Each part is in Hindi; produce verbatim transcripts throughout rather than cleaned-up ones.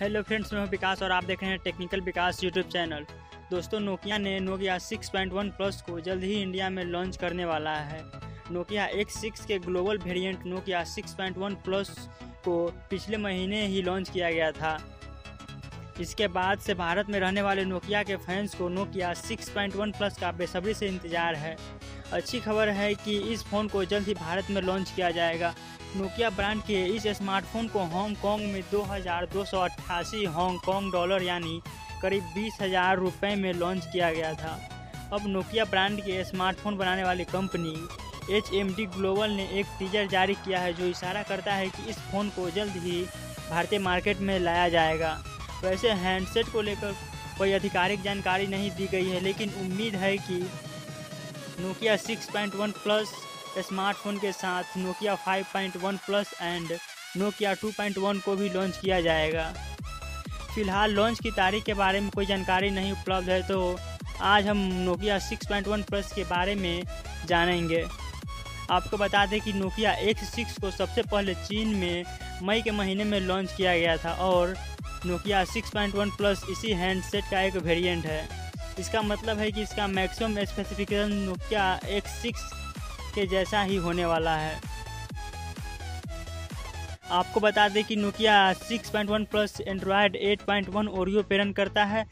हेलो फ्रेंड्स, मैं हूं विकास और आप देख रहे हैं टेक्निकल विकास यूट्यूब चैनल। दोस्तों, नोकिया ने Nokia six point one plus को जल्द ही इंडिया में लॉन्च करने वाला है। नोकिया एक्स सिक्स के global variant Nokia six point one plus को पिछले महीने ही लॉन्च किया गया था। इसके बाद से भारत में रहने वाले नोकिया के फैंस को Nokia six point one plus का बेसब्री से इंतजार है। अच्छी खबर है कि इस फ़ोन को जल्द ही भारत में लॉन्च किया जाएगा। नोकिया ब्रांड के इस स्मार्टफोन को हांगकांग में दो हज़ार दो सौ अट्ठासी हांगकांग डॉलर यानी करीब बीस हज़ार रुपये में लॉन्च किया गया था। अब नोकिया ब्रांड के स्मार्टफोन बनाने वाली company H M D global ने एक टीजर जारी किया है, जो इशारा करता है कि इस फ़ोन को जल्द ही भारतीय मार्केट में लाया जाएगा। वैसे हैंडसेट को लेकर कोई आधिकारिक जानकारी नहीं दी गई है, लेकिन उम्मीद है कि Nokia six point one plus smartphone के साथ Nokia five point one plus and Nokia two point one को भी लॉन्च किया जाएगा। फिलहाल लॉन्च की तारीख के बारे में कोई जानकारी नहीं उपलब्ध है, तो आज हम Nokia six point one plus के बारे में जानेंगे। आपको बता दें कि नोकिया एक्स सिक्स को सबसे पहले चीन में मई के महीने में लॉन्च किया गया था और Nokia six point one plus इसी हैंडसेट का एक वेरिएंट है। इसका मतलब है कि इसका maximum specification Nokia X six के जैसा ही होने वाला है। आपको बता दें कि Nokia six point one plus Android eight point one Oreo पे रन करता है।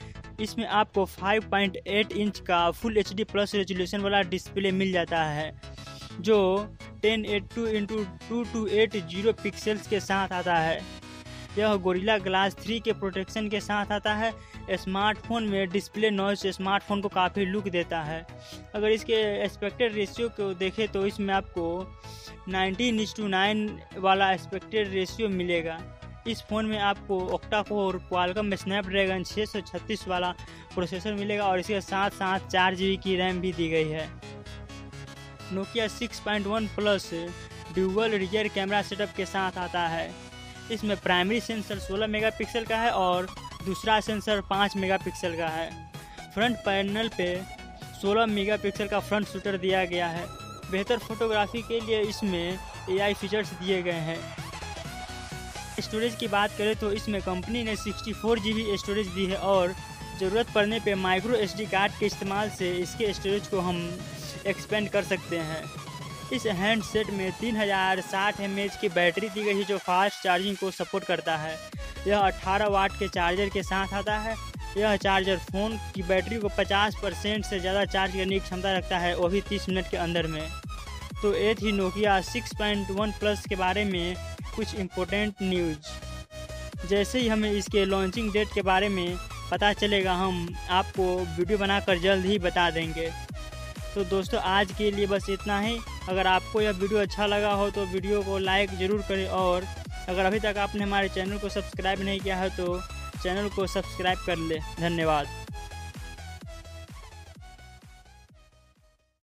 इसमें आपको फाइव पॉइंट एट इंच का full H D plus resolution वाला डिस्प्ले मिल जाता है, जो ten eighty two by two two eighty pixels के साथ आता है। यह गोरिल्ला ग्लास थ्री के प्रोटेक्शन के साथ आता है। स्मार्टफोन में डिस्प्ले नॉइस स्मार्टफोन को काफ़ी लुक देता है। अगर इसके एक्सपेक्टेड रेशियो को देखें तो इसमें आपको नाइनटीन इज टू नाइन वाला एक्सपेक्टेड रेशियो मिलेगा। इस फ़ोन में आपको octa core Qualcomm Snapdragon six three six वाला प्रोसेसर मिलेगा और इसके साथ साथ चार जी बी की रैम भी दी गई है। Nokia six point one plus dual rear camera setup के साथ आता है। इसमें प्राइमरी सेंसर सोलह मेगापिक्सल का है और दूसरा सेंसर पाँच मेगापिक्सल का है। फ्रंट पैनल पे सोलह मेगापिक्सल का फ्रंट शूटर दिया गया है। बेहतर फोटोग्राफी के लिए इसमें ए आई फीचर्स दिए गए हैं। स्टोरेज की बात करें तो इसमें कंपनी ने सिक्सटी फोर जीबी स्टोरेज दी है और ज़रूरत पड़ने पे माइक्रो एसडी कार्ड के इस्तेमाल से इसके स्टोरेज को हम एक्सपेंड कर सकते हैं। इस हैंडसेट में तीन हज़ार साठ एम एच की बैटरी दी गई है, जो फास्ट चार्जिंग को सपोर्ट करता है। यह अठारह वाट के चार्जर के साथ आता है। यह चार्जर फ़ोन की बैटरी को पचास परसेंट से ज़्यादा चार्ज करने की क्षमता रखता है, वो भी तीस मिनट के अंदर में। तो ये थी Nokia six point one plus के बारे में कुछ इम्पोर्टेंट न्यूज़। जैसे ही हमें इसके लॉन्चिंग डेट के बारे में पता चलेगा, हम आपको वीडियो बनाकर जल्द ही बता देंगे। तो दोस्तों, आज के लिए बस इतना ही। अगर आपको यह वीडियो अच्छा लगा हो तो वीडियो को लाइक ज़रूर करें और अगर अभी तक आपने हमारे चैनल को सब्सक्राइब नहीं किया है तो चैनल को सब्सक्राइब कर लें। धन्यवाद।